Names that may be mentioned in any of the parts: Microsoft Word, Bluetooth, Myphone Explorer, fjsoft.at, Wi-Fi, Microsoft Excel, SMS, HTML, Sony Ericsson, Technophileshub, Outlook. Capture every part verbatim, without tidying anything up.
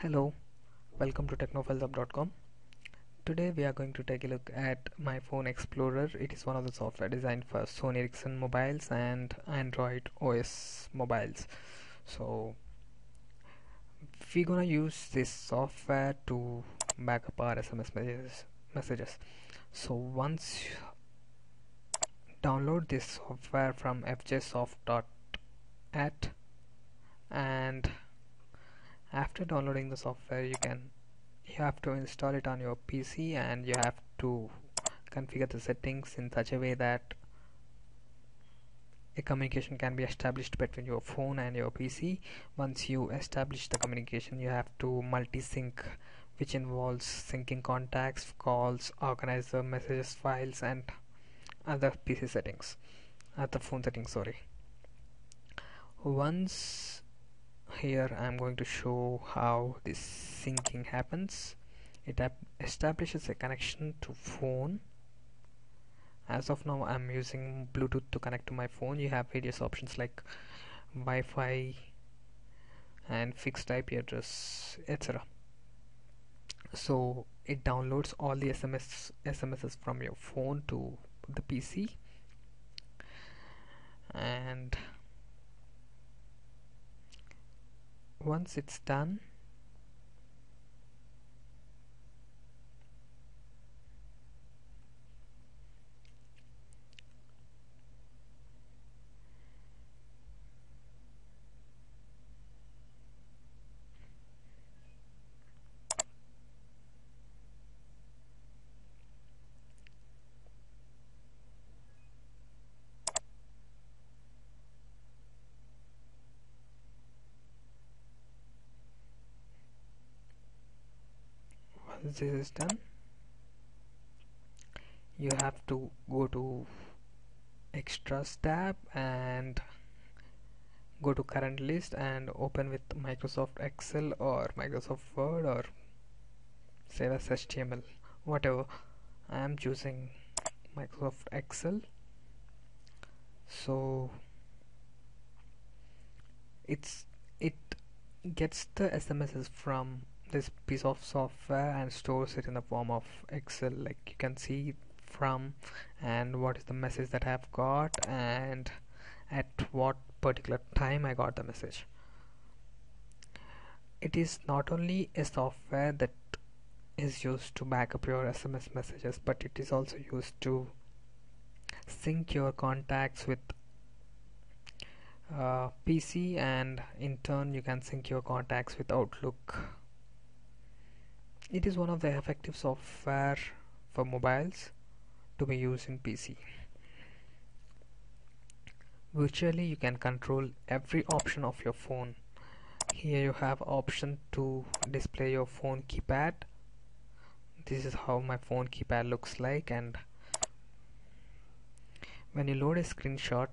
Hello, welcome to techno phileshub dot com. Today we are going to take a look at Myphone Explorer. It is one of the software designed for Sony Ericsson mobiles and Android O S mobiles. So we're gonna use this software to back up our S M S messages. messages. So once you download this software from f j soft dot a t, and after downloading the software you can you have to install it on your P C, and you have to configure the settings in such a way that a communication can be established between your phone and your P C. Once you establish the communication, you have to multi-sync, which involves syncing contacts, calls, organize the messages, files and other P C settings, other phone settings, sorry. Once here I'm going to show how this syncing happens. It establishes a connection to phone. As of now I'm using Bluetooth to connect to my phone. You have various options like Wi-Fi and fixed I P address, et cetera. So it downloads all the S M S S M Ses from your phone to the P C, and once it's done, this is done, you have to go to extras tab and go to current list and open with Microsoft Excel or Microsoft Word or save as H T M L, whatever. I am choosing Microsoft Excel. So it's it gets the S M Ses from this piece of software and stores it in the form of Excel, like you can see from and what is the message that I have got and at what particular time I got the message. It is not only a software that is used to back up your S M S messages, but it is also used to sync your contacts with uh, P C, and in turn you can sync your contacts with Outlook. It is one of the effective software for mobiles to be used in P C. Virtually you can control every option of your phone. Here you have option to display your phone keypad. This is how my phone keypad looks like, and when you load a screenshot,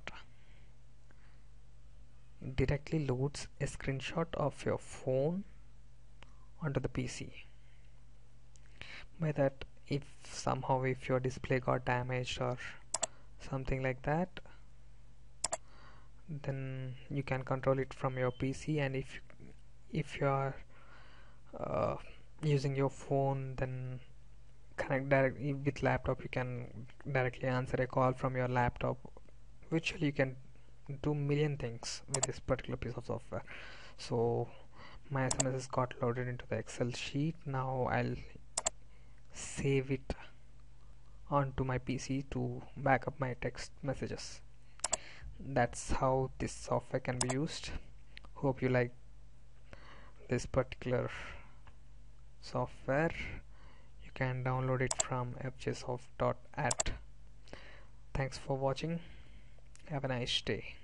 it directly loads a screenshot of your phone onto the P C. By that, if somehow if your display got damaged or something like that, then you can control it from your P C, and if if you are uh, using your phone, then connect directly with laptop. You can directly answer a call from your laptop. Virtually you can do million things with this particular piece of software. So my S M Ses got loaded into the Excel sheet. Now I'll save it onto my P C to back up my text messages. That's how this software can be used. Hope you like this particular software. You can download it from f j soft dot a t. Thanks for watching. Have a nice day.